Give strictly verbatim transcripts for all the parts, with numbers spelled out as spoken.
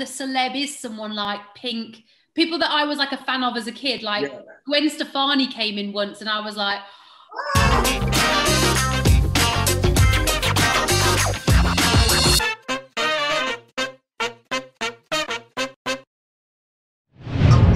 the celeb is someone like Pink, people that I was like a fan of as a kid, like yeah. Gwen Stefani came in once and I was like,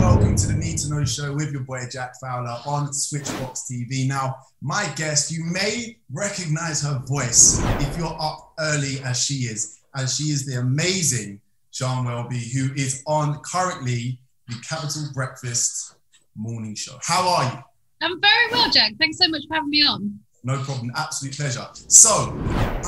welcome to the Need to Know Show with your boy Jack Fowler on Switchbox T V. Now, my guest, you may recognize her voice if you're up early as she is, as she is the amazing Sian Welby, who is on currently the Capital Breakfast Morning Show. How are you? I'm very well, Jack. Thanks so much for having me on. No problem. Absolute pleasure. So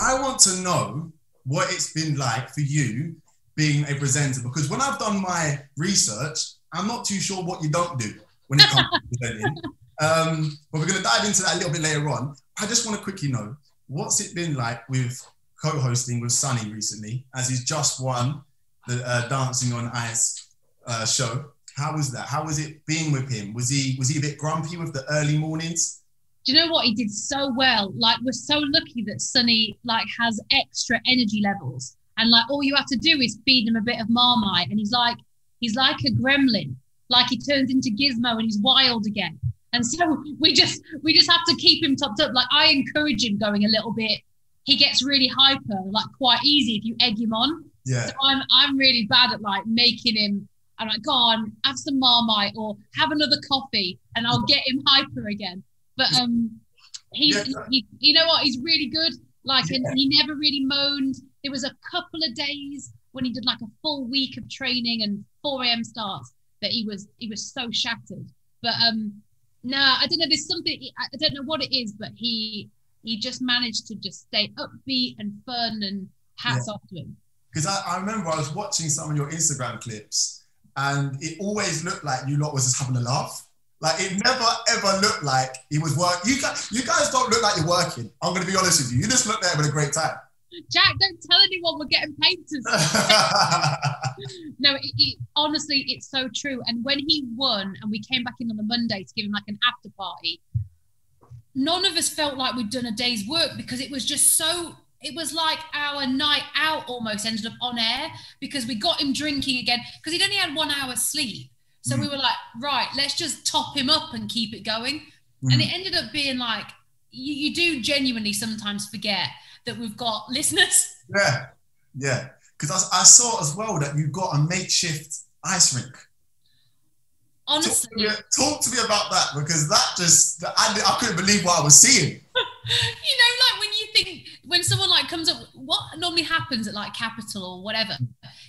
I want to know what it's been like for you being a presenter, because when I've done my research, I'm not too sure what you don't do when it comes to presenting. Um, but we're going to dive into that a little bit later on. I just want to quickly know, what's it been like with co-hosting with Sunny recently, as he's just won the uh, Dancing on Ice uh, show? How was that? How was it being with him? Was he was he a bit grumpy with the early mornings? Do you know what? He did so well. Like, we're so lucky that Sunny like has extra energy levels, and like all you have to do is feed him a bit of Marmite, and he's like he's like a gremlin. Like, he turns into Gizmo and he's wild again. And so we just we just have to keep him topped up. Like, I encourage him going a little bit. He gets really hyper, like quite easy if you egg him on. Yeah. So I'm I'm really bad at like making him. I'm like, go on, have some Marmite or have another coffee, and I'll get him hyper again. But um, he's yeah. he, you know what? He's really good. Like, yeah. and he never really moaned. There was a couple of days when he did like a full week of training and four a m starts that he was he was so shattered. But um, no, nah, I don't know. There's something, I don't know what it is, but he. He just managed to just stay upbeat and fun, and hats yeah. off to him. Because I, I remember I was watching some of your Instagram clips and it always looked like you lot was just having a laugh. Like, it never, ever looked like he was working. You guys, you guys don't look like you're working. I'm going to be honest with you. You just look there having a great time. Jack, don't tell anyone we're getting paid to. No, it, it, honestly, it's so true. And when he won and we came back in on the Monday to give him like an after party, none of us felt like we'd done a day's work, because it was just so, it was like our night out almost ended up on air, because we got him drinking again, because he'd only had one hour's sleep. So mm. we were like, right, let's just top him up and keep it going. Mm. And it ended up being like, you, you do genuinely sometimes forget that we've got listeners. Yeah, yeah. Because I, I saw as well that you've got a makeshift ice rink. Honestly, talk to, me, talk to me about that, because that just, I, I couldn't believe what I was seeing. You know, like when you think, when someone like comes up, what normally happens at like Capital or whatever,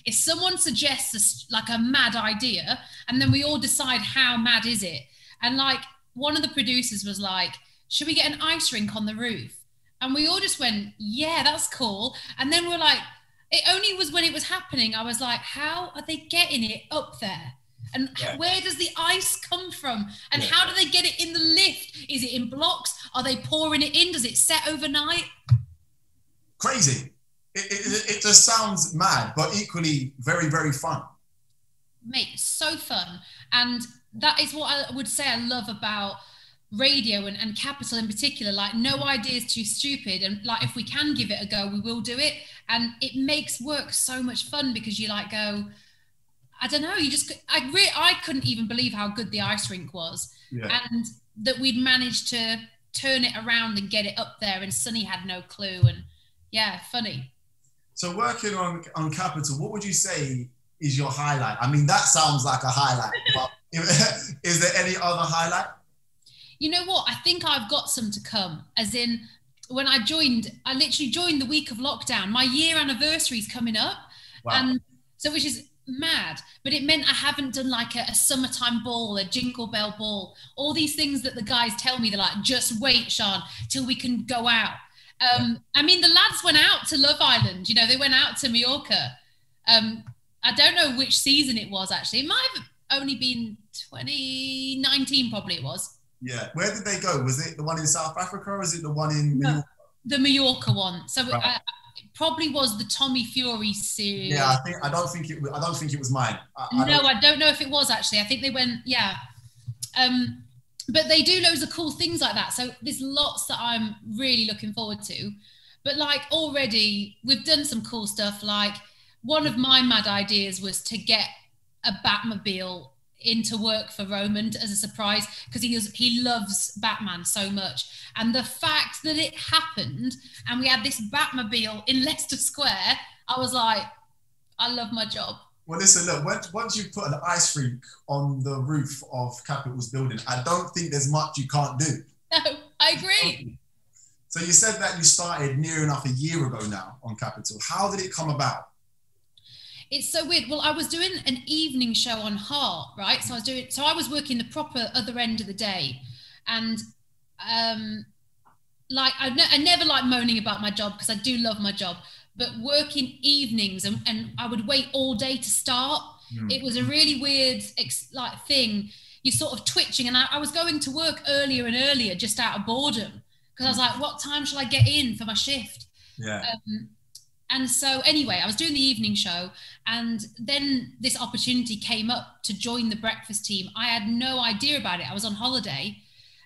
is someone suggests a, like a mad idea, and then we all decide how mad is it. And like one of the producers was like, should we get an ice rink on the roof? And we all just went, yeah, that's cool. And then we're like, it only was when it was happening, I was like, how are they getting it up there? And yeah. where does the ice come from? And yeah. how do they get it in the lift? Is it in blocks? Are they pouring it in? Does it set overnight? Crazy. It, it, it just sounds mad, but equally very, very fun. Mate, so fun. And that is what I would say I love about radio and, and Capital in particular. Like, no idea is too stupid. And like, if we can give it a go, we will do it. And it makes work so much fun, because you like go... I don't know, you just, I re I couldn't even believe how good the ice rink was, yeah. and that we'd managed to turn it around and get it up there, and Sunny had no clue, and yeah, funny. So working on, on Capital, what would you say is your highlight? I mean, that sounds like a highlight, but is there any other highlight? You know what, I think I've got some to come, as in when I joined, I literally joined the week of lockdown. My year anniversary is coming up, wow. and so which is, mad, but it meant I haven't done like a, a summertime ball, a jingle bell ball, all these things that the guys tell me. They're like, just wait, Sian, till we can go out. Um, I mean, the lads went out to Love Island, you know, they went out to Mallorca. Um, I don't know which season it was actually. It might have only been twenty nineteen, probably it was. Yeah. Where did they go? Was it the one in South Africa or is it the one in Mallorca? The Mallorca one. So, right. I, probably was the Tommy Fury series. Yeah, I think I don't think it. I don't think it was mine. I, I no, don't... I don't know if it was actually. I think they went. Yeah, um, but they do loads of cool things like that. So there's lots that I'm really looking forward to. But like already, we've done some cool stuff. Like one of my mad ideas was to get a Batmobile into work for Roman as a surprise, because he was, he loves Batman so much. And the fact that it happened and we had this Batmobile in Leicester Square, I was like, I love my job. Well, listen, look, once you put an ice rink on the roof of Capital's building, I don't think there's much you can't do. No, I agree. So you said that you started near enough a year ago now on Capital. How did it come about? It's so weird. Well, I was doing an evening show on Heart, right? So I was doing, so I was working the proper other end of the day, and um, like I, ne- I never like moaning about my job because I do love my job, but working evenings and, and I would wait all day to start. Mm. It was a really weird ex- like thing. You're sort of twitching, and I, I was going to work earlier and earlier just out of boredom because I was like, what time shall I get in for my shift? Yeah. Um, And so anyway, I was doing the evening show, and then this opportunity came up to join the breakfast team. I had no idea about it. I was on holiday.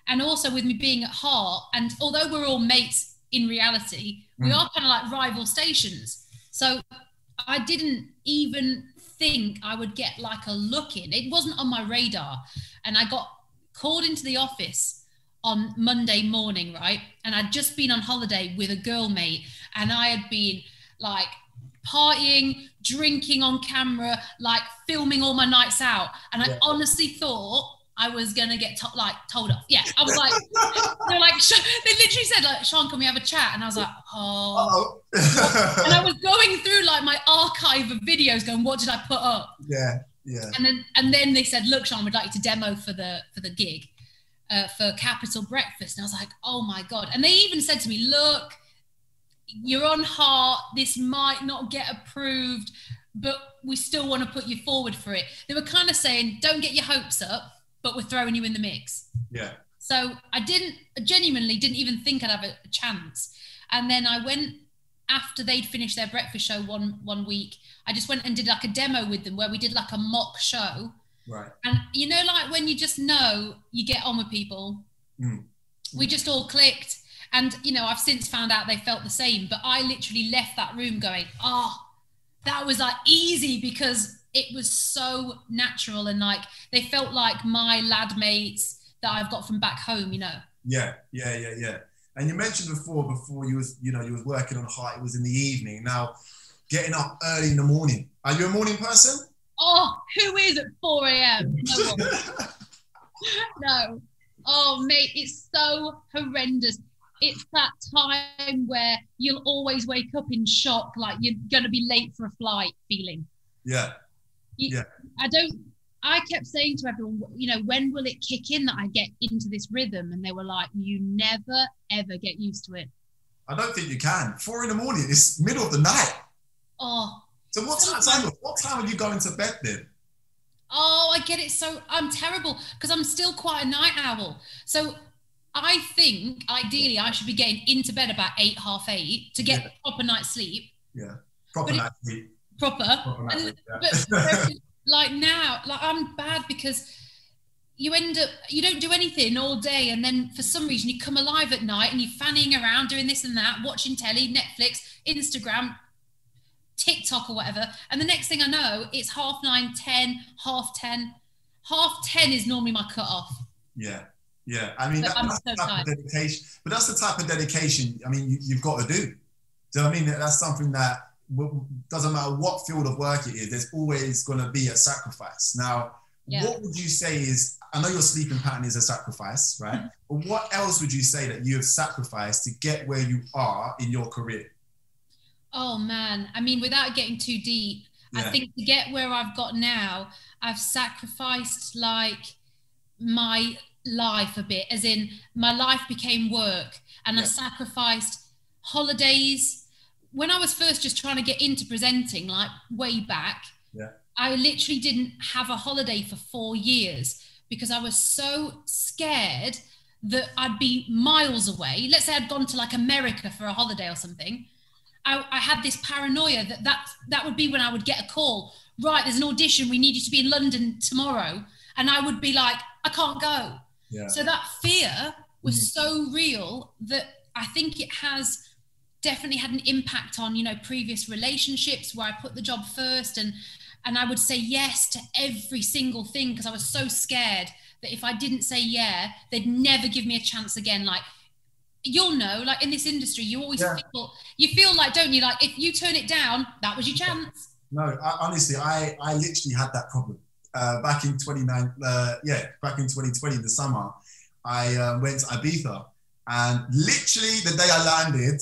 And also with me being at Heart, and although we're all mates in reality, we mm. are kind of like rival stations. So I didn't even think I would get like a look in. It wasn't on my radar. And I got called into the office on Monday morning, right? And I'd just been on holiday with a girl mate, and I had been like partying, drinking on camera, like filming all my nights out. And yeah. I honestly thought I was gonna get to- like told off. Yeah, I was like, they're like, they literally said like, Sian, can we have a chat? And I was like, oh. And I was going through like my archive of videos going, what did I put up? Yeah, yeah. And then and then they said, look, Sian, we'd like you to demo for the for the gig, uh, for Capital Breakfast. And I was like, oh my God. And they even said to me, look, you're on Heart, this might not get approved, but we still want to put you forward for it. They were kind of saying, don't get your hopes up, but we're throwing you in the mix. Yeah. So I didn't, I genuinely didn't even think I'd have a, a chance. And then I went, after they'd finished their breakfast show one, one week, I just went and did like a demo with them where we did like a mock show. Right. And you know, like when you just know you get on with people, mm. we just all clicked. And, you know, I've since found out they felt the same, but I literally left that room going, oh, that was like easy, because it was so natural. And like, they felt like my lad mates that I've got from back home, you know? Yeah, yeah, yeah, yeah. And you mentioned before, before you was, you know, you was working on Heart, it was in the evening. Now, getting up early in the morning. Are you a morning person? Oh, who is at four a.m.? No one. No. Oh, mate, it's so horrendous. It's that time where you'll always wake up in shock, like you're going to be late for a flight feeling. Yeah. You, yeah. I don't, I kept saying to everyone, you know, when will it kick in that I get into this rhythm? And they were like, you never, ever get used to it. I don't think you can. Four in the morning, it's middle of the night. Oh. So what time, time, what time are you going to bed then? Oh, I get it. So I'm terrible because I'm still quite a night owl. So I think ideally I should be getting into bed about eight, half eight to get yeah. proper night's sleep. Yeah, proper night's sleep. Proper. proper night sleep, yeah. But very, like now, like I'm bad because you end up, you don't do anything all day, and then for some reason you come alive at night and you're fanning around doing this and that, watching telly, Netflix, Instagram, TikTok or whatever. And the next thing I know, it's half nine, ten, half ten. Half ten is normally my cutoff. Yeah. Yeah, I mean, that, that's so the type tired. of dedication, but that's the type of dedication, I mean, you, you've got to do. Do you know what I mean? That's something that w- doesn't matter what field of work it is, there's always going to be a sacrifice. Now, yeah. what would you say is, I know your sleeping pattern is a sacrifice, right? Mm-hmm. But what else would you say that you have sacrificed to get where you are in your career? Oh, man. I mean, without getting too deep, yeah. I think to get where I've got now, I've sacrificed, like, my life a bit, as in my life became work, and yeah. I sacrificed holidays. When I was first just trying to get into presenting, like way back, yeah. I literally didn't have a holiday for four years because I was so scared that I'd be miles away. Let's say I'd gone to like America for a holiday or something. I, I had this paranoia that, that that would be when I would get a call, right, there's an audition, we need you to be in London tomorrow. And I would be like, I can't go. Yeah. So that fear was mm. so real that I think it has definitely had an impact on, you know, previous relationships where I put the job first, and and I would say yes to every single thing because I was so scared that if I didn't say yeah, they'd never give me a chance again. Like, you'll know, like in this industry, you always yeah. feel, you feel like, don't you? Like if you turn it down, that was your chance. No, I, honestly, I, I literally had that problem uh, back in twenty-nine. Uh, yeah, back in twenty twenty, the summer, I uh, went to Ibiza, and literally the day I landed,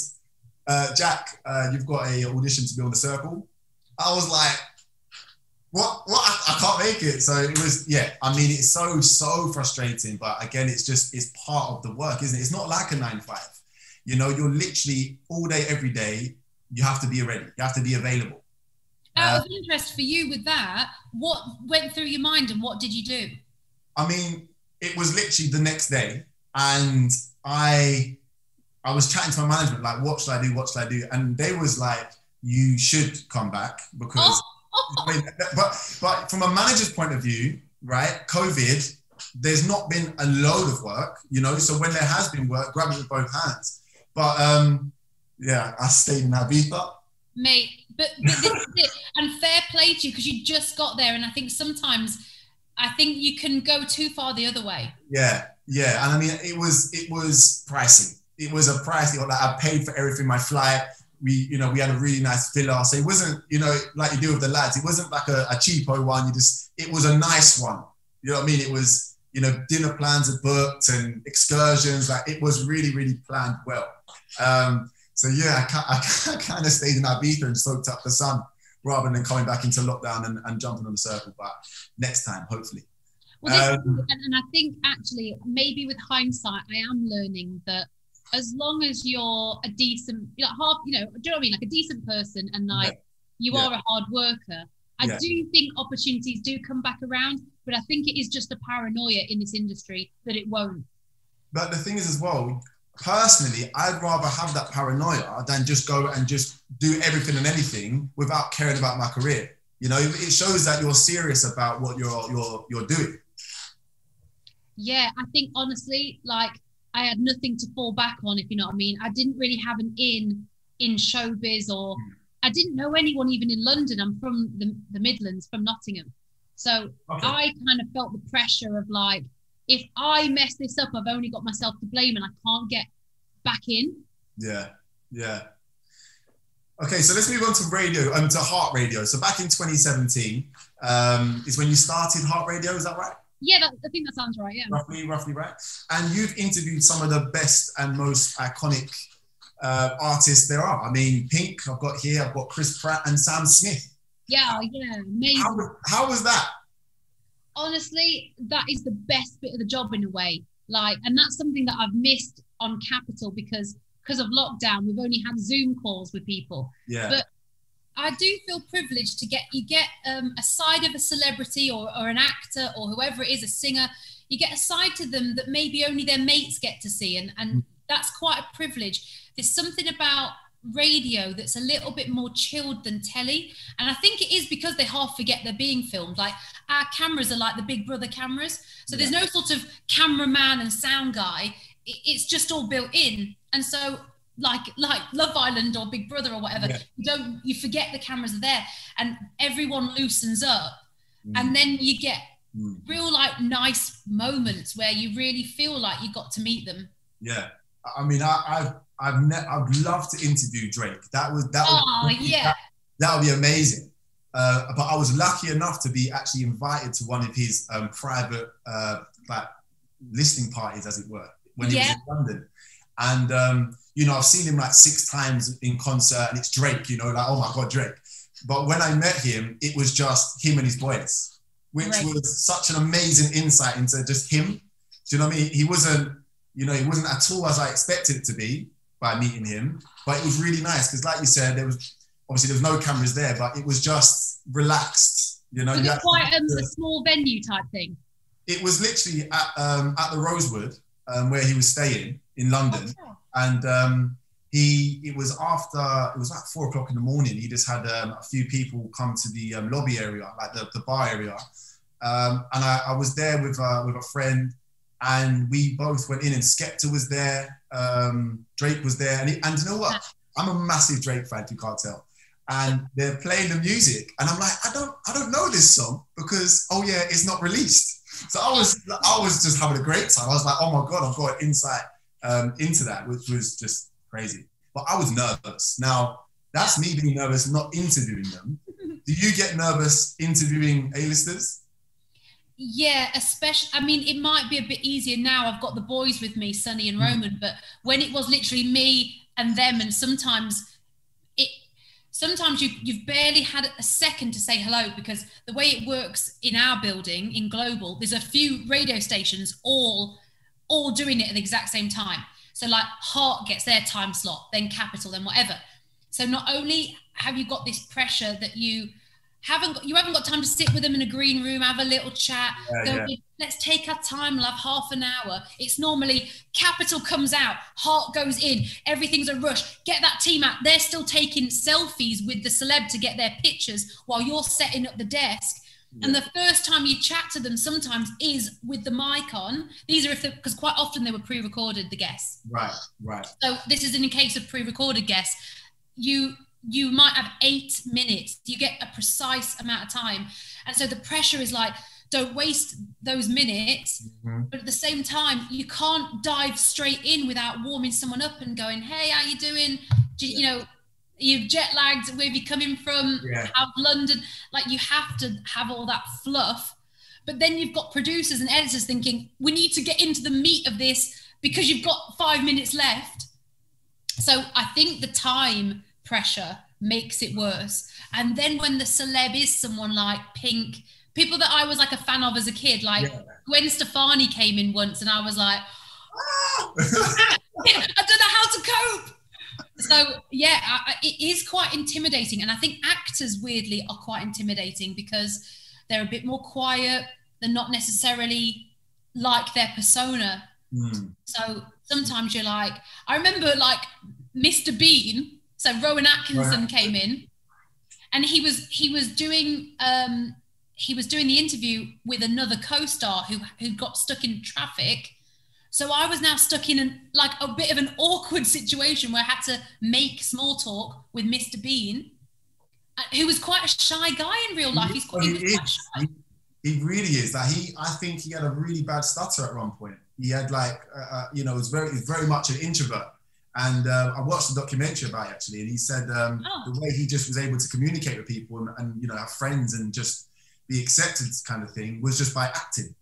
uh, Jack, uh, you've got a audition to be on The Circle. I was like, what? What? I, I can't make it. So it was, yeah. I mean, it's so, so frustrating. But again, it's just, it's part of the work, isn't it? It's not like a nine five. You know, you're literally all day, every day. You have to be ready. You have to be available. Out of um, interest for you with that, what went through your mind and what did you do? I mean, it was literally the next day, and I, I was chatting to my management like, what should I do? What should I do? And they was like, you should come back because. Oh. I mean, but but from a manager's point of view, right, COVID, there's not been a load of work, you know, so when there has been work, grab it with both hands. But um, yeah, I stayed in Ibiza. Mate, but, but this is it, and fair play to you because you just got there, and I think sometimes, I think you can go too far the other way. Yeah, yeah, and I mean, it was, it was pricey. It was a pricey, like I paid for everything, my flight. We, you know, we had a really nice villa. So it wasn't, you know, like you do with the lads. It wasn't like a, a cheapo one. You just, it was a nice one. You know what I mean? It was, you know, dinner plans are booked and excursions. Like it was really, really planned well. Um, so yeah, I, I, I kind of stayed in Ibiza and soaked up the sun rather than coming back into lockdown and, and jumping on The Circle. But next time, hopefully. Well, um, this, and I think actually maybe with hindsight, I am learning that as long as you're a decent, you know, half, you know, do you know what I mean? Like a decent person, and like yeah. you yeah. are a hard worker. I yeah. do think opportunities do come back around, but I think it is just a paranoia in this industry that it won't. But the thing is, as well, personally, I'd rather have that paranoia than just go and just do everything and anything without caring about my career. You know, it shows that you're serious about what you're you're you're doing. Yeah, I think honestly, like. I had nothing to fall back on, if you know what I mean. I didn't really have an in in showbiz, or I didn't know anyone even in London. I'm from the, the Midlands, from Nottingham. So okay. I kind of felt the pressure of like, if I mess this up, I've only got myself to blame and I can't get back in. Yeah, yeah. Okay, so let's move on to radio, um, to Heart Radio. So back in twenty seventeen um, is when you started Heart Radio, is that right? Yeah, that, I think that sounds right, yeah. Roughly, roughly right. And you've interviewed some of the best and most iconic uh, artists there are. I mean, Pink, I've got here, I've got Chris Pratt and Sam Smith. Yeah, yeah, amazing. How, how was that? Honestly, that is the best bit of the job in a way. Like, and that's something that I've missed on Capital because because of lockdown, we've only had Zoom calls with people. Yeah. But I do feel privileged to get, you get um, a side of a celebrity or, or an actor or whoever it is, a singer, you get a side to them that maybe only their mates get to see. And, and that's quite a privilege. There's something about radio that's a little bit more chilled than telly. And I think it is because they half forget they're being filmed. Like our cameras are like the Big Brother cameras. So there's no sort of cameraman and sound guy. It's just all built in. And so like like Love Island or Big Brother or whatever, yeah. you don't you forget the cameras are there and everyone loosens up mm. and then you get mm. real like nice moments where you really feel like you got to meet them. Yeah, I mean I, I've I've ne- I'd love to interview Drake. That was that oh, would, yeah that, that would be amazing. Uh, but I was lucky enough to be actually invited to one of his um, private uh, like listening parties, as it were, when he yeah. was in London. And, um, you know, I've seen him like six times in concert and it's Drake, you know, like, oh my God, Drake. But when I met him, it was just him and his boys, which right. was such an amazing insight into just him. Do you know what I mean? He wasn't, you know, he wasn't at all as I expected it to be by meeting him, but it was really nice. Because like you said, there was, obviously there was no cameras there, but it was just relaxed, you know. Was it quite um, a small venue type thing? It was literally at, um, at the Rosewood um, where he was staying. In London, okay. and um, he it was after it was like four o'clock in the morning. He just had um, a few people come to the um, lobby area, like the, the bar area, um, and I, I was there with uh, with a friend, and we both went in. And Skepta was there, um, Drake was there, and, he, and you know what? I'm a massive Drake fan, if you can't tell. And they're playing the music, and I'm like, I don't, I don't know this song because, oh yeah, it's not released. So I was, I was just having a great time. I was like, oh my God, I've got an insight um, into that, which was just crazy. But I was nervous. Now, that's me being nervous, not interviewing them. Do you get nervous interviewing A-listers? Yeah, especially, I mean, it might be a bit easier now. I've got the boys with me, Sonny and Roman, but when it was literally me and them, and sometimes it, sometimes you, you've barely had a second to say hello, because the way it works in our building, in Global, there's a few radio stations all, all doing it at the exact same time. So like Heart gets their time slot, then Capital, then whatever. So not only have you got this pressure that you haven't got, you haven't got time to sit with them in a green room, have a little chat. Yeah, yeah. Be, let's take our time, love, half an hour. It's normally Capital comes out, Heart goes in, everything's a rush. Get that team out. They're still taking selfies with the celeb to get their pictures while you're setting up the desk. Yeah. And the first time you chat to them sometimes is with the mic on. These are if because quite often they were pre-recorded, the guests. Right, right. So this is in the case of pre-recorded guests. You you might have eight minutes. You get a precise amount of time. And so the pressure is like, don't waste those minutes. Mm-hmm. But at the same time, you can't dive straight in without warming someone up and going, hey, how you doing? Do you, yeah. you know, you've jet lagged, where are you coming from? Yeah. Out of London. Like you have to have all that fluff. But then you've got producers and editors thinking, we need to get into the meat of this because you've got five minutes left. So I think the time pressure makes it worse. And then when the celeb is someone like Pink, people that I was like a fan of as a kid, like yeah. Gwen Stefani came in once and I was like, ah! I don't know how to cope. So yeah, I, it is quite intimidating. And I think actors weirdly are quite intimidating because they're a bit more quiet. They're not necessarily like their persona. Mm. So sometimes you're like, I remember like Mister Bean, so Rowan Atkinson came in and he was he was doing um, he was doing the interview with another co-star who who got stuck in traffic. So I was now stuck in an, like a bit of an awkward situation where I had to make small talk with Mister Bean, who was quite a shy guy in real life. He's quite, he was quite shy. He, he really is. Like he, I think he had a really bad stutter at one point. He had like, uh, you know, was very, very much an introvert. And uh, I watched a documentary about it actually. And he said um, oh. the way he just was able to communicate with people and, and, you know, have friends and just be accepted kind of thing was just by acting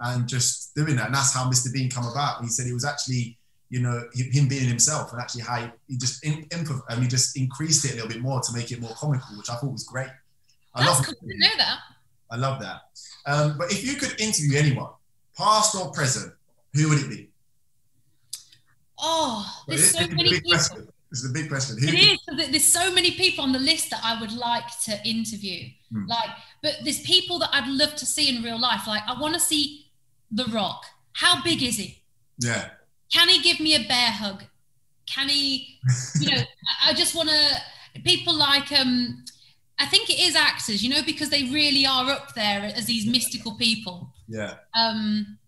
and just doing that. And that's how Mister Bean came about. And he said it was actually, you know, him being himself and actually how he just, in, improv- and he just increased it a little bit more to make it more comical, which I thought was great. I that's cool to know that. I love that. Um, but if you could interview anyone, past or present, who would it be? Oh, there's so many people. It's a big question. It is. There's so many people on the list that I would like to interview. Hmm. Like, but there's people that I'd love to see in real life. Like, I want to see The Rock. How big is he? Yeah. Can he give me a bear hug? Can he? You know, I just want to. People like um, I think it is actors. You know, because they really are up there as these mystical people. Yeah. Um.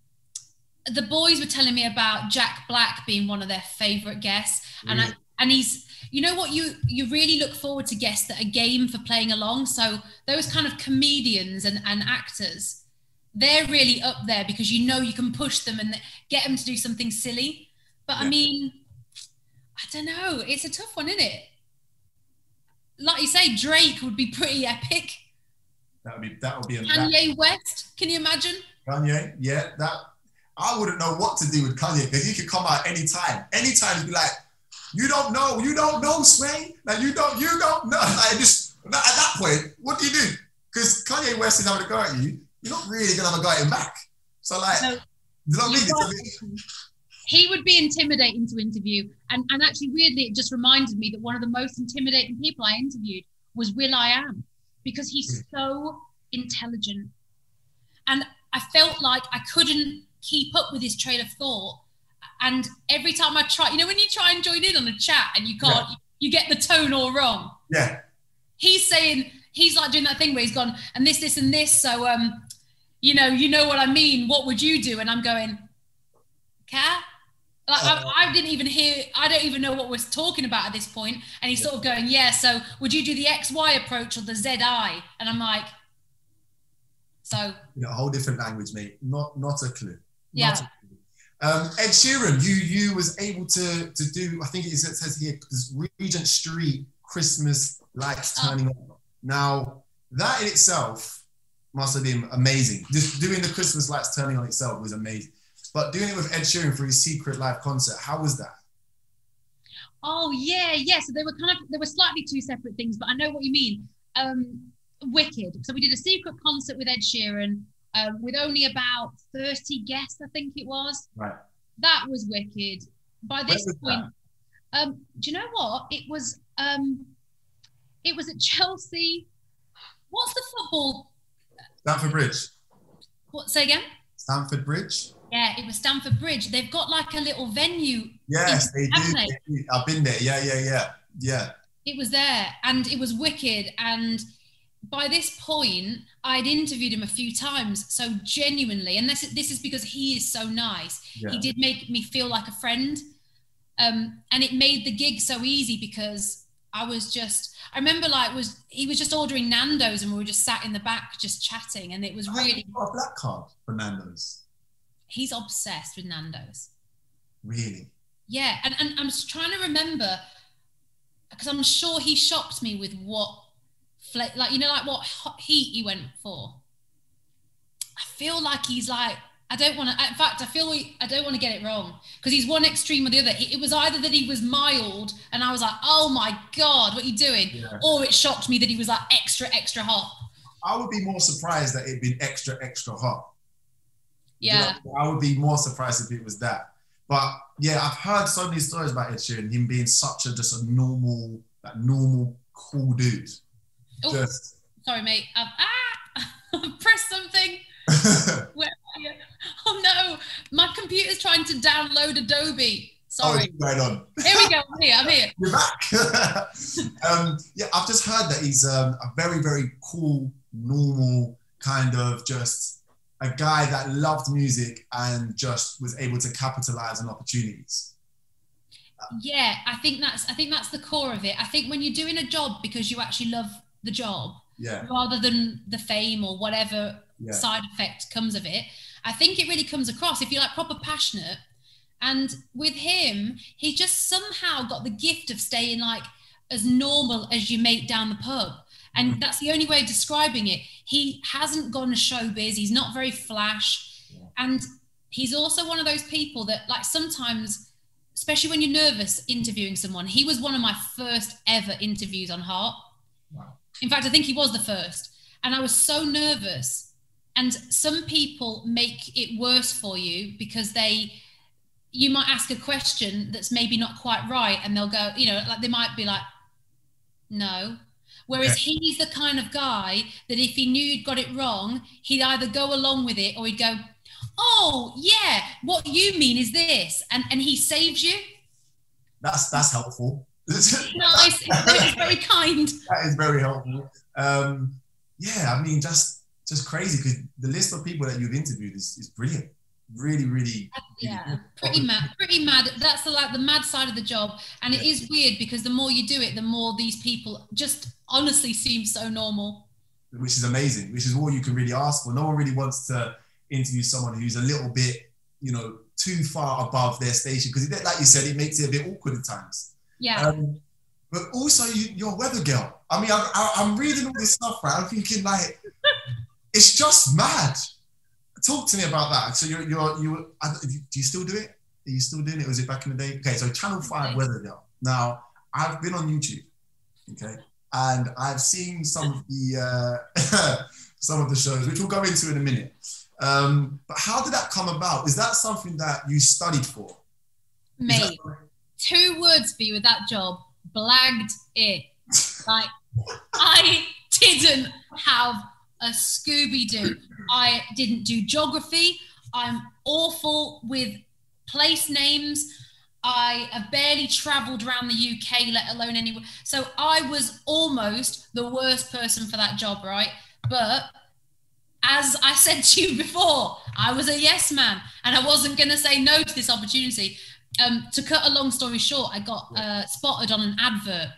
The boys were telling me about Jack Black being one of their favourite guests. And I, and he's, you know what, you you really look forward to guests that are game for playing along. So those kind of comedians and, and actors, they're really up there because you know you can push them and get them to do something silly. But yeah. I mean, I don't know. It's a tough one, isn't it? Like you say, Drake would be pretty epic. That would be, that would be a... Kanye West, can you imagine? Kanye, yeah, that... I wouldn't know what to do with Kanye because he could come out anytime. Anytime he'd be like, you don't know, you don't know, Sway. Like, you don't, you don't know. Like, just, at that point, what do you do? Because Kanye West is having a go at you. You're not really going to have a go at him back. So, like, so, you know what I mean? He would be intimidating to interview. And, and actually, weirdly, it just reminded me that one of the most intimidating people I interviewed was Will.I.Am because he's so intelligent. And I felt like I couldn't keep up with his trail of thought, and every time I try, you know, when you try and join in on a chat and you can't, yeah. you, you get the tone all wrong. Yeah, he's saying he's like doing that thing where he's gone and this, this, and this. So, um, you know, you know what I mean. What would you do? And I'm going, Cat, Like, I, I didn't even hear, I don't even know what we're talking about at this point. And he's yeah. sort of going, yeah, so would you do the X Y approach or the Z I? And I'm like, so. You know, a whole different language, mate. Not not a clue. Not yeah. a clue. Um, Ed Sheeran, you you was able to, to do, I think it says here, this Regent Street Christmas lights turning oh. on. Now, that in itself must have been amazing. Just doing the Christmas lights turning on itself was amazing. But doing it with Ed Sheeran for his secret live concert, how was that? Oh, yeah, yeah. So they were kind of, they were slightly two separate things, but I know what you mean. Um, wicked. So we did a secret concert with Ed Sheeran uh, with only about thirty guests, I think it was. Right. That was wicked. By this point, um, do you know what? It was, um, it was at Chelsea. What's the football? Stamford Bridge. What, say again? Stamford Bridge. Yeah, it was Stamford Bridge. They've got like a little venue. Yes, they do. They do. I've been there. Yeah, yeah, yeah, yeah. It was there and it was wicked. And by this point, I'd interviewed him a few times. So genuinely, and this, this is because he is so nice. Yeah. He did make me feel like a friend. Um, and it made the gig so easy because I was just, I remember like was he was just ordering Nando's and we were just sat in the back just chatting. And it was really... I got a black card for Nando's. He's obsessed with Nando's. Really? Yeah, and, and I'm trying to remember, because I'm sure he shopped me with what, like, you know, like what heat he went for. I feel like he's like, I don't want to, in fact, I feel like I don't want to get it wrong, because he's one extreme or the other. It was either that he was mild and I was like, oh my God, what are you doing? Yeah. Or it shocked me that he was like extra, extra hot. I would be more surprised that it'd been extra, extra hot. Yeah, I would be more surprised if it was that. But yeah, I've heard so many stories about Ed Sheeran, him being such a just a normal, that normal cool dude. Ooh, just sorry, mate. I've, ah, I've pressed something. Where are you? Oh no, my computer's trying to download Adobe. Sorry. Oh, right on. Here we go. I'm here. I'm here. You're back. um, yeah, I've just heard that he's um, a very, very cool, normal kind of just. A guy that loved music and just was able to capitalize on opportunities. Yeah, I think that's I think that's the core of it. I think when you're doing a job because you actually love the job, yeah. rather than the fame or whatever yeah. side effect comes of it, I think it really comes across if you're like proper passionate. And with him, he just somehow got the gift of staying like as normal as your mate down the pub. And that's the only way of describing it. He hasn't gone showbiz. He's not very flash. Yeah. And he's also one of those people that like sometimes, especially when you're nervous interviewing someone, he was one of my first ever interviews on Heart. Wow. In fact, I think he was the first. And I was so nervous. And some people make it worse for you because they, you might ask a question that's maybe not quite right. And they'll go, you know, like they might be like, no. Whereas okay. he's the kind of guy that if he knew you'd got it wrong, he'd either go along with it or he'd go, oh, yeah, what you mean is this. And and he saves you. That's that's helpful. Nice. It's very kind. That is very helpful. Um, yeah, I mean, just, just crazy because the list of people that you've interviewed is, is brilliant. Really, really. Yeah, really pretty mad. Pretty mad. That's the, like the mad side of the job. And yeah. it is weird because the more you do it, the more these people just... honestly seems so normal, which is amazing, which is all you can really ask for. No one really wants to interview someone who's a little bit, you know, too far above their station, because like you said, it makes it a bit awkward at times. Yeah. Um, but also you, you're a weather girl. I mean, I'm, I'm reading all this stuff, right? I'm thinking like, it's just mad. Talk to me about that. So you're, you're, you, do you still do it? Are you still doing it? Or was it back in the day? Okay. So Channel Five okay. weather girl. Now I've been on YouTube. Okay. And I've seen some of the uh, some of the shows, which we'll go into in a minute. Um, but how did that come about? Is that something that you studied for? Mate, two words for you with that job: blagged it. Like I didn't have a Scooby-Doo. I didn't do geography. I'm awful with place names. I have barely travelled around the U K, let alone anywhere. So I was almost the worst person for that job, right? But as I said to you before, I was a yes man and I wasn't going to say no to this opportunity. Um, to cut a long story short, I got yeah. uh, spotted on an advert.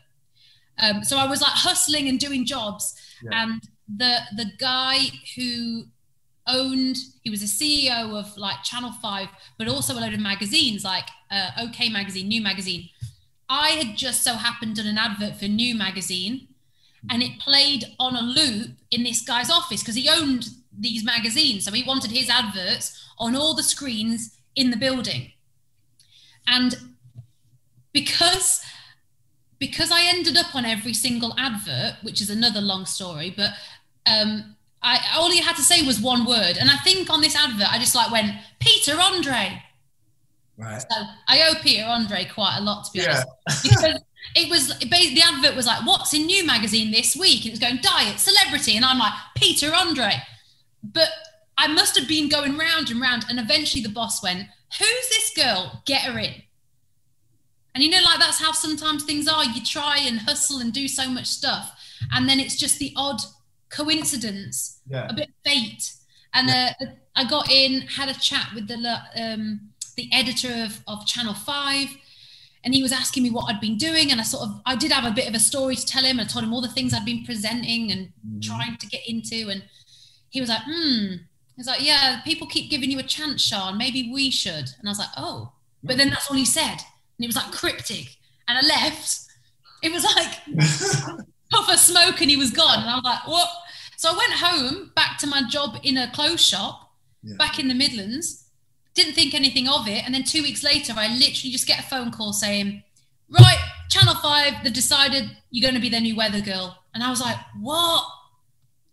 Um, so I was like hustling and doing jobs. Yeah. And the the guy who owned, he was a C E O of like Channel Five, but also a load of magazines like uh, OK Magazine, New Magazine. I had just so happened done an advert for New Magazine, and it played on a loop in this guy's office because he owned these magazines. So he wanted his adverts on all the screens in the building. And because, because I ended up on every single advert, which is another long story, but um, I, all he had to say was one word. And I think on this advert, I just like went, Peter Andre. Right. So I owe Peter Andre quite a lot, to be yeah. honest. Because it was, it the advert was like, what's in New Magazine this week? And it was going, diet, celebrity. And I'm like, Peter Andre. But I must have been going round and round. And eventually the boss went, who's this girl? Get her in. And you know, like that's how sometimes things are. You try and hustle and do so much stuff. And then it's just the odd coincidence, yeah. a bit fate. And yeah. uh, I got in, had a chat with the... Um, the editor of, of Channel Five, and he was asking me what I'd been doing, and I sort of, I did have a bit of a story to tell him. I told him all the things I'd been presenting and mm. trying to get into, and he was like, hmm, he was like, yeah, people keep giving you a chance, Sian, maybe we should. And I was like, oh, but then that's all he said, and it was like cryptic, and I left. It was like puff of smoke, and he was gone, and I was like, what? So I went home, back to my job in a clothes shop, yeah. back in the Midlands, didn't think anything of it. And then two weeks later, I literally just get a phone call saying, right, Channel Five, they've decided you're going to be their new weather girl. And I was like, what?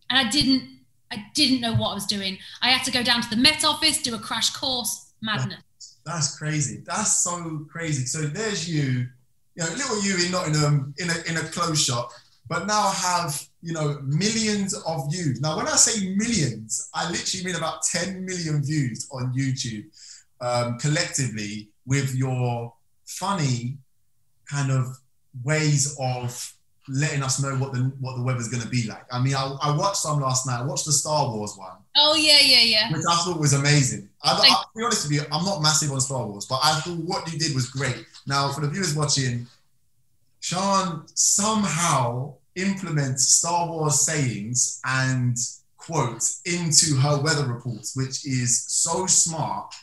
And I didn't, I didn't know what I was doing. I had to go down to the Met office, do a crash course, madness. That's, that's crazy. That's so crazy. So there's you, you know, little you in Nottingham in a, in a clothes shop, but now have, you know, millions of views. Now, when I say millions, I literally mean about ten million views on YouTube um, collectively with your funny kind of ways of letting us know what the what the weather's going to be like. I mean, I, I watched some last night. I watched the Star Wars one. Oh, yeah, yeah, yeah. Which I thought was amazing. I, like, I'll be honest with you, I'm not massive on Star Wars, but I thought what you did was great. Now, for the viewers watching, Sian somehow implements Star Wars sayings and quotes into her weather reports, which is so smart.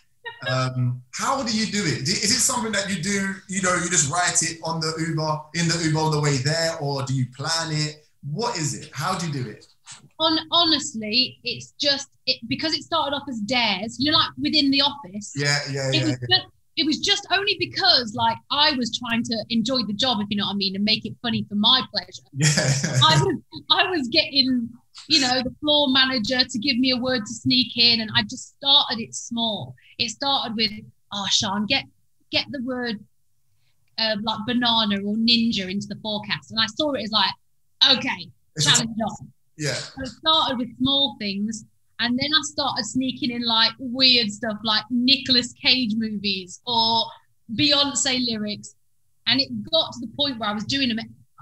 Um, how do you do it? Is it something that you do, you know, you just write it on the Uber, in the Uber on the way there, or do you plan it? What is it? How do you do it? On, honestly, it's just, it, because it started off as dares, you know, like within the office. Yeah, yeah, yeah. It was yeah. Just, it was just only because, like, I was trying to enjoy the job, if you know what I mean, and make it funny for my pleasure. Yeah. I was, I was getting, you know, the floor manager to give me a word to sneak in, and I just started it small. It started with, oh, Sian, get get the word uh, like banana or ninja into the forecast, and I saw it as like, okay, challenge on. Yeah. So it started with small things. And then I started sneaking in like weird stuff like Nicolas Cage movies or Beyonce lyrics. And it got to the point where I was doing them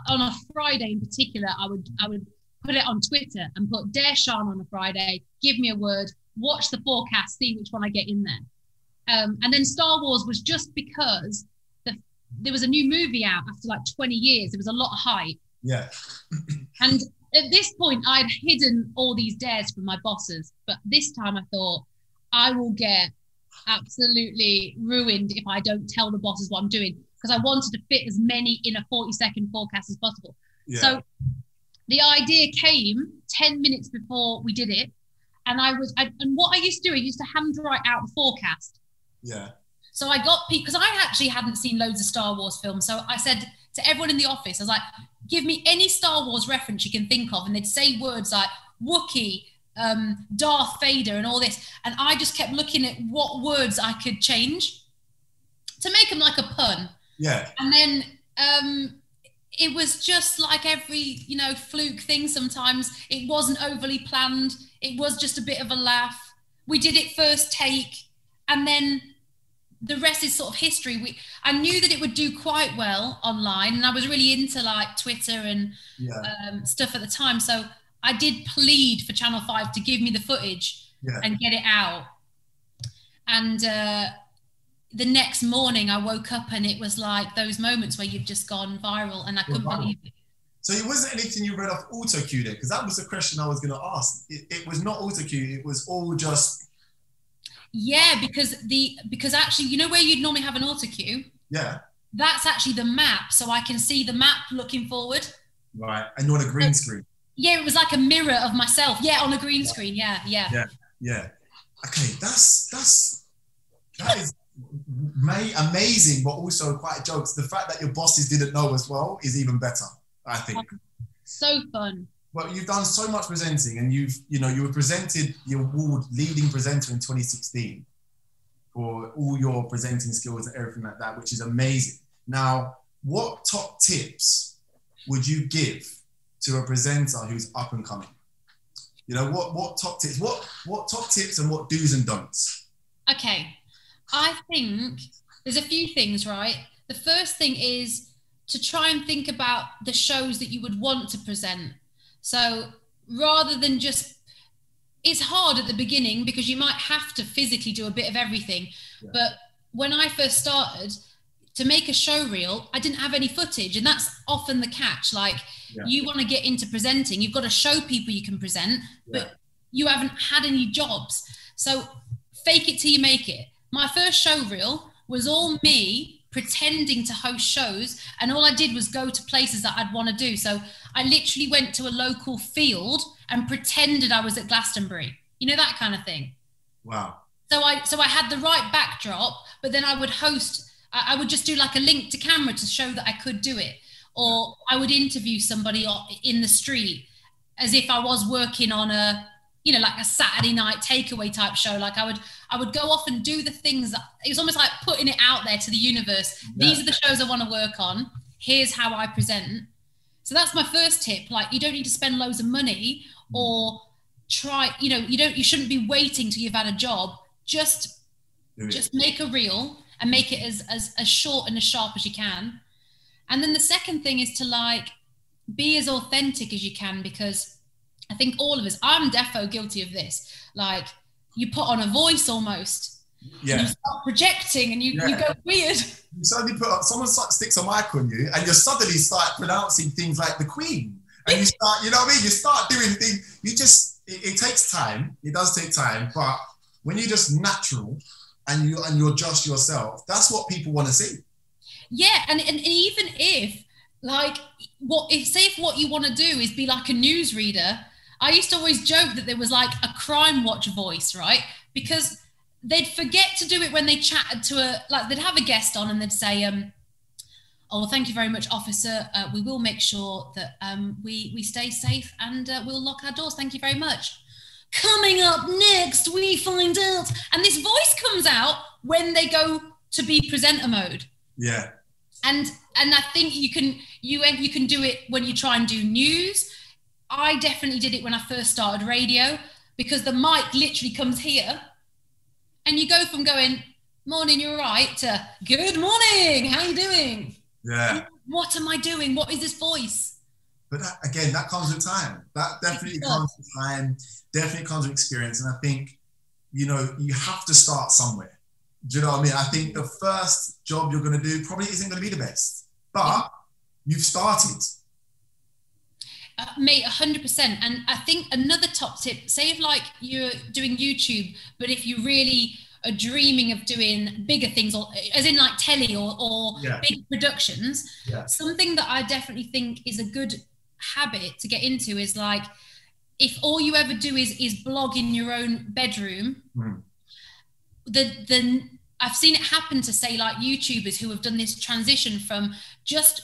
on a Friday in particular. I would I would put it on Twitter and put Dare Sian on a Friday, give me a word, watch the forecast, see which one I get in there. Um, and then Star Wars was just because the, there was a new movie out after like twenty years. There was a lot of hype. Yeah. And at this point, I'd hidden all these dares from my bosses, but this time I thought I will get absolutely ruined if I don't tell the bosses what I'm doing, because I wanted to fit as many in a forty-second forecast as possible. Yeah. So the idea came ten minutes before we did it, and I was, I, and what I used to do, I used to handwrite out the forecast. Yeah. So I got, because I actually hadn't seen loads of Star Wars films, so I said to everyone in the office, I was like, give me any Star Wars reference you can think of. And they'd say words like Wookiee, um, Darth Vader, and all this. And I just kept looking at what words I could change to make them like a pun. Yeah. And then um, it was just like every, you know, fluke thing sometimes. It wasn't overly planned. It was just a bit of a laugh. We did it first take. And then the rest is sort of history. We, I knew that it would do quite well online, and I was really into like Twitter and yeah. um, stuff at the time. So I did plead for Channel Five to give me the footage yeah. and get it out. And uh, the next morning I woke up and it was like those moments where you've just gone viral, and I couldn't wow. believe it. So it wasn't anything you read off auto-cue there, because that was the question I was going to ask. It, it was not auto-cue, it was all just... Yeah, because the because actually, you know where you'd normally have an auto-cue? Yeah. That's actually the map, so I can see the map looking forward. Right, and on a green so, screen. Yeah, it was like a mirror of myself. Yeah, on a green yeah. screen, yeah, yeah. Yeah, yeah. Okay, that's... that's that is... May, amazing, but also quite jokes. The fact that your bosses didn't know as well is even better, I think. So fun. Well, you've done so much presenting, and you've, you know, you were presented the award leading presenter in twenty sixteen for all your presenting skills and everything like that, which is amazing. Now, what top tips would you give to a presenter who's up and coming? You know, what what top tips? What what top tips and what do's and don'ts? Okay. I think there's a few things, right? The first thing is to try and think about the shows that you would want to present. So rather than just, it's hard at the beginning because you might have to physically do a bit of everything. Yeah. But when I first started to make a show reel, I didn't have any footage, and that's often the catch. Like yeah. you want to get into presenting, you've got to show people you can present, yeah. but you haven't had any jobs. So fake it till you make it. My first show reel was all me pretending to host shows, and all I did was go to places that I'd want to do. So I literally went to a local field and pretended I was at Glastonbury, you know, that kind of thing. Wow. So I so I had the right backdrop, but then I would host, I would just do like a link to camera to show that I could do it. Or I would interview somebody in the street as if I was working on a, you know, like a Saturday night takeaway type show. Like I would, I would go off and do the things that, it was almost like putting it out there to the universe. Yeah. These are the shows I want to work on. Here's how I present. So that's my first tip. Like, you don't need to spend loads of money or try, you know, you don't, you shouldn't be waiting till you've had a job. Just, mm-hmm. just make a reel and make it as, as, as short and as sharp as you can. And then the second thing is to like, be as authentic as you can, because I think all of us, I'm defo guilty of this. Like, you put on a voice almost. Yeah. And you start projecting and you, yeah. you go weird. You suddenly put up, someone sticks a mic on you and you suddenly start pronouncing things like the Queen. And you start, you know what I mean? You start doing things. You just, it, it takes time. It does take time. But when you're just natural and, you, and you're just yourself, that's what people want to see. Yeah. And, and, and even if, like, what if, say if what you want to do is be like a newsreader, I used to always joke that there was like a crime watch voice, right? Because they'd forget to do it when they chatted to a, like they'd have a guest on and they'd say, um, oh, well, thank you very much, officer. Uh, we will make sure that um, we, we stay safe and uh, we'll lock our doors. Thank you very much. Coming up next, we find out. And this voice comes out when they go to be presenter mode. Yeah. And and I think you can, you, you can do it when you try and do news. I definitely did it when I first started radio, because the mic literally comes here and you go from going, morning, you're right, to good morning, how are you doing? Yeah. What am I doing? What is this voice? But that, again, that comes with time. That definitely comes with time, definitely comes with experience. And I think, you know, you have to start somewhere. Do you know what I mean? I think the first job you're going to do probably isn't going to be the best, but you've started. Uh, mate, one hundred percent. And I think another top tip, say if like you're doing YouTube, but if you really are dreaming of doing bigger things, or as in like telly or, or yeah. big productions, yeah. something that I definitely think is a good habit to get into is like, if all you ever do is is blog in your own bedroom, mm. the the I've seen it happen to say like YouTubers who have done this transition from just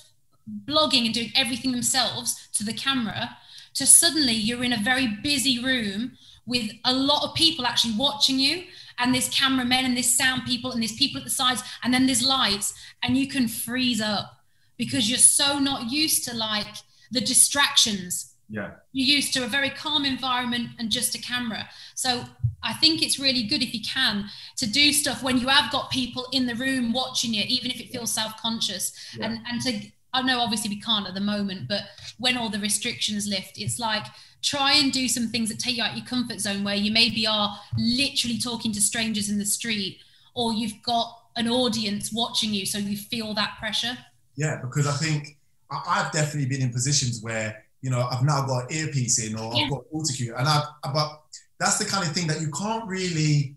blogging and doing everything themselves to the camera to suddenly you're in a very busy room with a lot of people actually watching you, and there's cameramen and there's sound people and there's people at the sides and then there's lights, and you can freeze up because you're so not used to like the distractions. Yeah, you're used to a very calm environment and just a camera. So I think it's really good if you can to do stuff when you have got people in the room watching you, even if it feels self-conscious. Yeah. and and to I know obviously we can't at the moment, but when all the restrictions lift, it's like try and do some things that take you out your comfort zone, where you maybe are literally talking to strangers in the street, or you've got an audience watching you, so you feel that pressure? Yeah, because I think I've definitely been in positions where, you know, I've now got an earpiece in, or yeah. I've got autocue, and I've, but that's the kind of thing that you can't really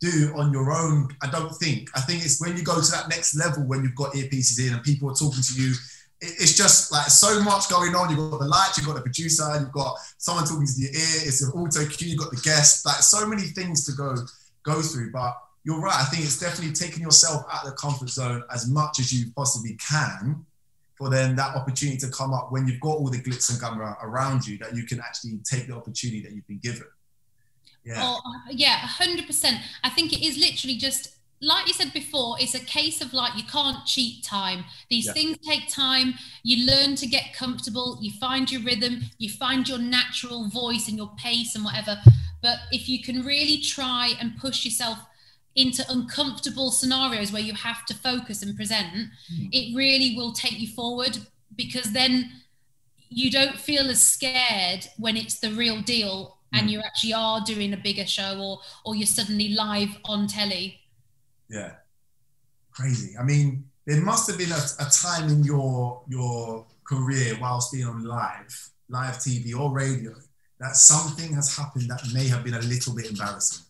do on your own, I don't think. I think it's when you go to that next level, when you've got earpieces in and people are talking to you, it's just like so much going on. You've got the lights, you've got the producer, you've got someone talking to your ear, it's an auto cue, you've got the guest, like so many things to go go through. But you're right, I think it's definitely taking yourself out of the comfort zone as much as you possibly can, for then that opportunity to come up when you've got all the glitz and glamour around you, that you can actually take the opportunity that you've been given. Yeah, oh, yeah, one hundred percent. I think it is literally just, like you said before, it's a case of like, you can't cheat time. These yeah. things take time. You learn to get comfortable. You find your rhythm. You find your natural voice and your pace and whatever. But if you can really try and push yourself into uncomfortable scenarios where you have to focus and present, mm. it really will take you forward, because then you don't feel as scared when it's the real deal mm. and you actually are doing a bigger show, or or you're suddenly live on telly. Yeah, crazy. I mean, there must have been a, a time in your your career whilst being on live, live T V or radio, that something has happened that may have been a little bit embarrassing.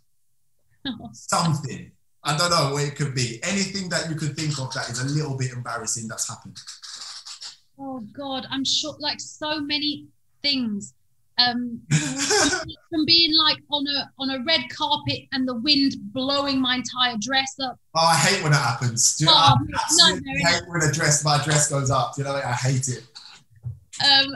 Something, I don't know what it could be. Anything that you could think of that is a little bit embarrassing that's happened. Oh God, I'm sure, like so many things. Um, from being like on a on a red carpet and the wind blowing my entire dress up. Oh, I hate when that happens. Do you know, oh, I absolutely no, no, hate no. when a dress my dress goes up. Do you know, like, I hate it. Um,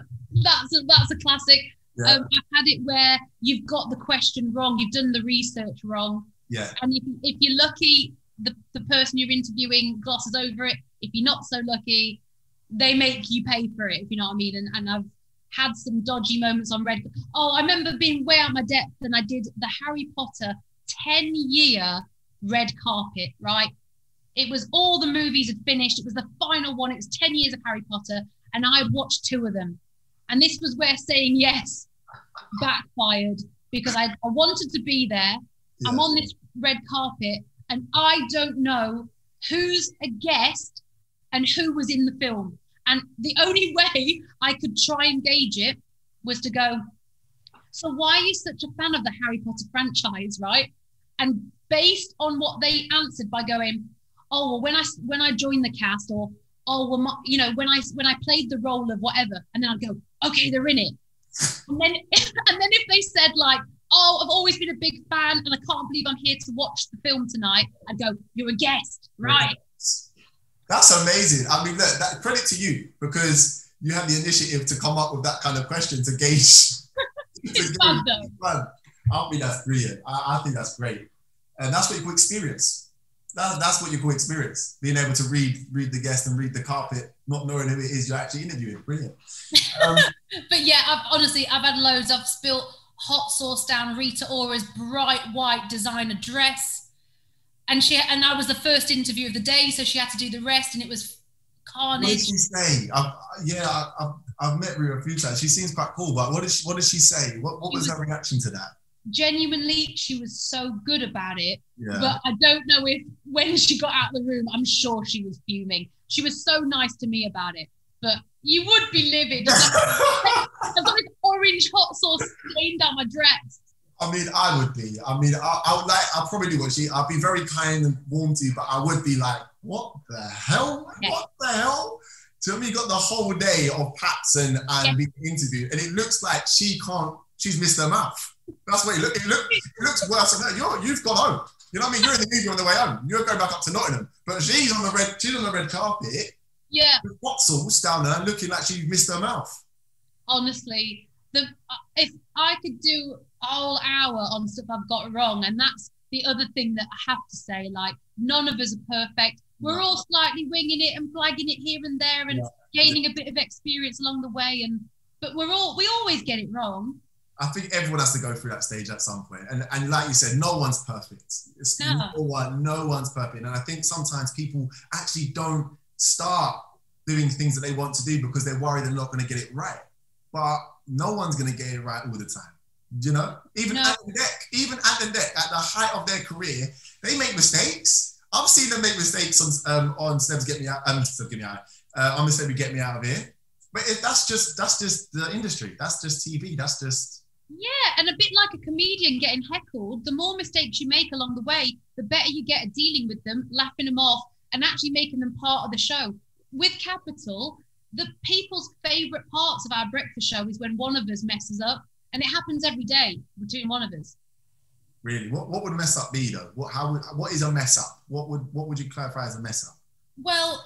that's a, that's a classic. Yeah. Um, I've had it where you've got the question wrong, you've done the research wrong. Yeah. And if, if you're lucky, the, the person you're interviewing glosses over it. If you're not so lucky, they make you pay for it, if you know what I mean. And, and I've had some dodgy moments on red. Oh, I remember being way out my depth, and I did the Harry Potter ten-year red carpet, right? It was all the movies had finished. It was the final one. It was ten years of Harry Potter, and I had watched two of them. And this was where saying yes backfired, because I, I wanted to be there. Yeah. I'm on this red carpet, and I don't know who's a guest and who was in the film. And the only way I could try and gauge it was to go, so why are you such a fan of the Harry Potter franchise, right? And based on what they answered by going, oh, well, when I, when I joined the cast, or, oh, well, my, you know, when I, when I played the role of whatever, and then I'd go, okay, they're in it. And then, and then if they said like, oh, I've always been a big fan and I can't believe I'm here to watch the film tonight, I'd go, you're a guest, right? Yeah. That's amazing. I mean, look, that credit to you, because you have the initiative to come up with that kind of question to gauge. It's fun though. I think that's brilliant. I, I think that's great. And that's what you call experience. That, that's what you call experience. Being able to read read the guest and read the carpet, not knowing who it is you're actually interviewing. Brilliant. Um, but yeah, I've, honestly, I've had loads. I've spilt hot sauce down Rita Ora's bright white designer dress. And she and I was the first interview of the day, so she had to do the rest, and it was carnage. What did she say? I've, yeah, I've, I've met Rita a few times. She seems quite cool, but what did she, what did she say? What, what was, was her reaction to that? Genuinely, she was so good about it. Yeah. But I don't know if when she got out of the room, I'm sure she was fuming. She was so nice to me about it, but you would be livid. I've got this orange hot sauce stained down my dress. I mean, I would be. I mean, I, I would like, I'll probably do what she, I'd be very kind and warm to you, but I would be like, what the hell? Yeah. What the hell? So we got the whole day of pats and, and yeah. being interviewed, and it looks like she can't, she's missed her mouth. That's what it looks, it, look, it looks worse than that. You're, you've gone home. You know what I mean? You're in the media on the way home. You're going back up to Nottingham, but she's on the red, she's on the red carpet. Yeah. With Watson's down there looking like she missed her mouth. Honestly, the, if I could do a whole hour on stuff I've got wrong, and that's the other thing that I have to say, like, none of us are perfect. We're all slightly winging it and flagging it here and there, and yeah. gaining a bit of experience along the way, and but we're all we always get it wrong. I think everyone has to go through that stage at some point, and and like you said, no one's perfect. It's no. no one no one's perfect. And I think sometimes people actually don't start doing things that they want to do because they're worried they're not going to get it right. But no one's going to get it right all the time, you know? Even no. at the deck, even at the deck, at the height of their career, they make mistakes. I've seen them make mistakes on um, on Celebs Get Me Out. Um, Celebs Get Me Out. Uh, on the Celebs Get Me Out of Here. But it, that's just that's just the industry. That's just T V. That's just yeah. And a bit like a comedian getting heckled. The more mistakes you make along the way, the better you get at dealing with them, laughing them off, and actually making them part of the show. With Capital, the people's favourite parts of our breakfast show is when one of us messes up, and it happens every day between one of us. Really, what what would a mess up be though? What how would, what is a mess up? What would what would you clarify as a mess up? Well,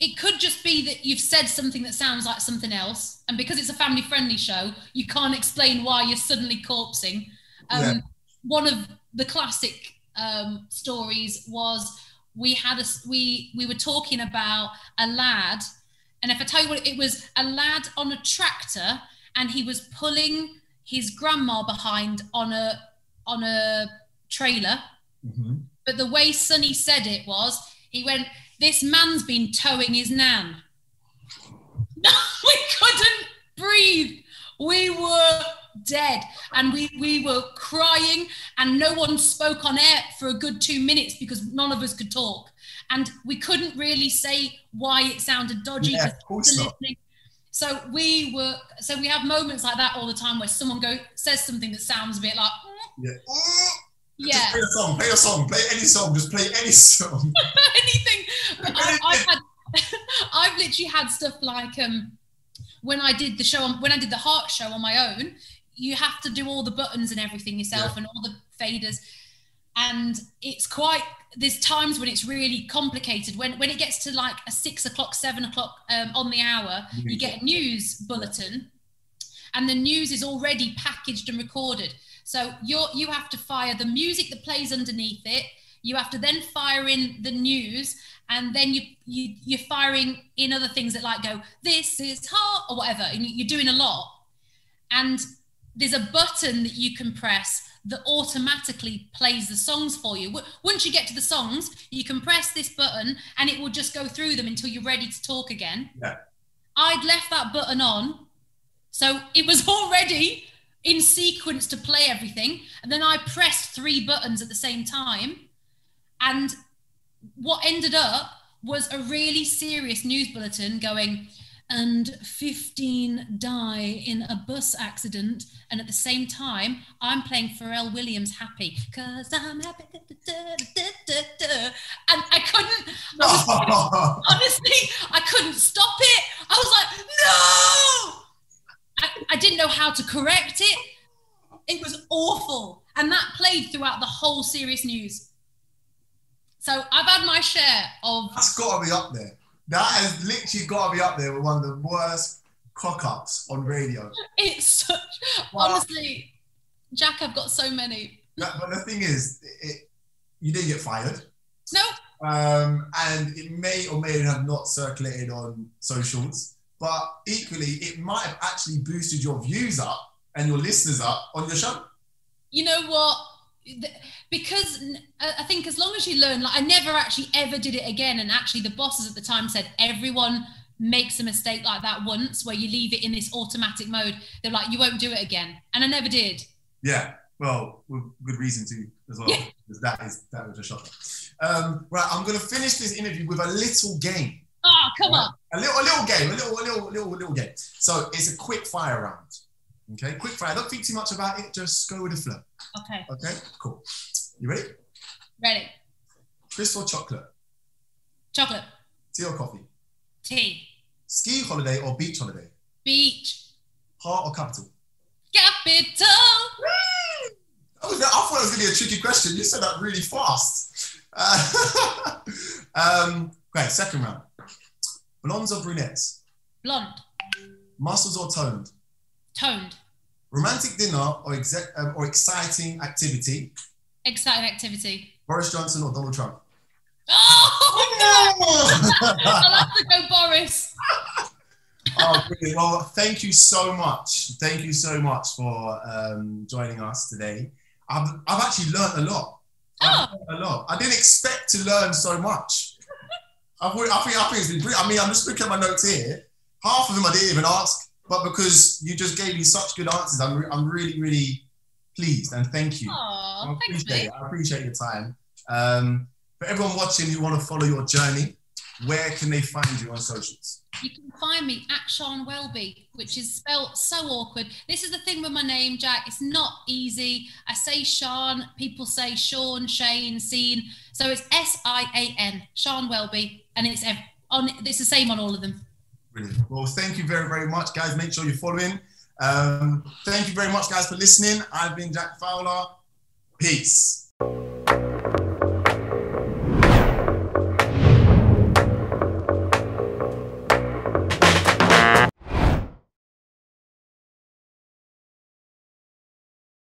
it could just be that you've said something that sounds like something else, and because it's a family-friendly show, you can't explain why you're suddenly corpsing. Um, yeah. One of the classic um, stories was we had a we we were talking about a lad, and if I tell you what, it was a lad on a tractor, and he was pulling his grandma behind on a. on a trailer, mm-hmm. but the way Sonny said it was, he went, "This man's been towing his nan." No, we couldn't breathe. We were dead, and we, we were crying, and no one spoke on air for a good two minutes because none of us could talk. And we couldn't really say why it sounded dodgy. Yeah, of course not. So we were, so we have moments like that all the time where someone go, says something that sounds a bit like, yeah. yeah. Just play a song, play a song, play any song, just play any song. Anything. I, I've, had, I've literally had stuff like um, when I did the show, on, when I did the Heart show on my own, you have to do all the buttons and everything yourself yeah. and all the faders. And it's quite, there's times when it's really complicated. When when it gets to like a six o'clock, seven o'clock um, on the hour, mm-hmm. you get a news bulletin and the news is already packaged and recorded. So you're, you have to fire the music that plays underneath it. You have to then fire in the news, and then you, you, you're firing in other things that like go, "This is hard," or whatever. And you're doing a lot. And there's a button that you can press that automatically plays the songs for you. Once you get to the songs, you can press this button and it will just go through them until you're ready to talk again. Yeah. I'd left that button on. So it was already in sequence to play everything. And then I pressed three buttons at the same time. And what ended up was a really serious news bulletin going, "And fifteen die in a bus accident." And at the same time, I'm playing Pharrell Williams "Happy," because I'm happy. Da, da, da, da, da. And I couldn't, I was, honestly, I couldn't stop it. I was like, no! I, I didn't know how to correct it. It was awful. And that played throughout the whole serious news. So I've had my share of... That's got to be up there. That has literally got to be up there with one of the worst cock-ups on radio. It's such... Wow. Honestly, Jack, I've got so many. But, but the thing is, it, you didn't get fired. No. Um, and it may or may have not circulated on socials. But equally, it might have actually boosted your views up and your listeners up on your show. You know what? Because I think as long as you learn, like I never actually ever did it again. And actually the bosses at the time said, everyone makes a mistake like that once where you leave it in this automatic mode. They're like, you won't do it again. And I never did. Yeah. Well, with good reason to as well. Yeah. Because that is, that was a shocker. Um, right. I'm going to finish this interview with a little game. Oh, come on. A little, a little game, a little, a little, a little, a little game. So it's a quick fire round. Okay, quick fire. Don't think too much about it. Just go with the flow. Okay. Okay, cool. You ready? Ready. Crisp or chocolate? Chocolate. Tea or coffee? Tea. Ski holiday or beach holiday? Beach. Heart or Capital? Capital. I, was, I thought it was going to be a tricky question. You said that really fast. Uh, um, great, second round. Blondes or brunettes? Blonde. Muscles or toned? Toned. Romantic dinner or, exec- um, or exciting activity? Exciting activity. Boris Johnson or Donald Trump? Oh, no! I'll have to go Boris. Oh, brilliant. Well, thank you so much. Thank you so much for um, joining us today. I've, I've actually learned a lot. Oh. I've learned a lot. I didn't expect to learn so much. I think, I, think, I think it's been brilliant. I mean, I'm just looking at my notes here. Half of them I didn't even ask, but because you just gave me such good answers, I'm, re- I'm really, really pleased and thank you. Aww, I appreciate it. I appreciate your time. Um, For everyone watching who want to follow your journey, where can they find you on socials? You can find me at Sian Welby, which is spelled so awkward. This is the thing with my name, Jack. It's not easy. I say Sian, people say Sean, Shane, Seen. So it's S I A N, Sian Welby, and it's on. It's the same on all of them. Brilliant. Well, thank you very, very much, guys. Make sure you're following. Um, thank you very much, guys, for listening. I've been Jack Fowler. Peace.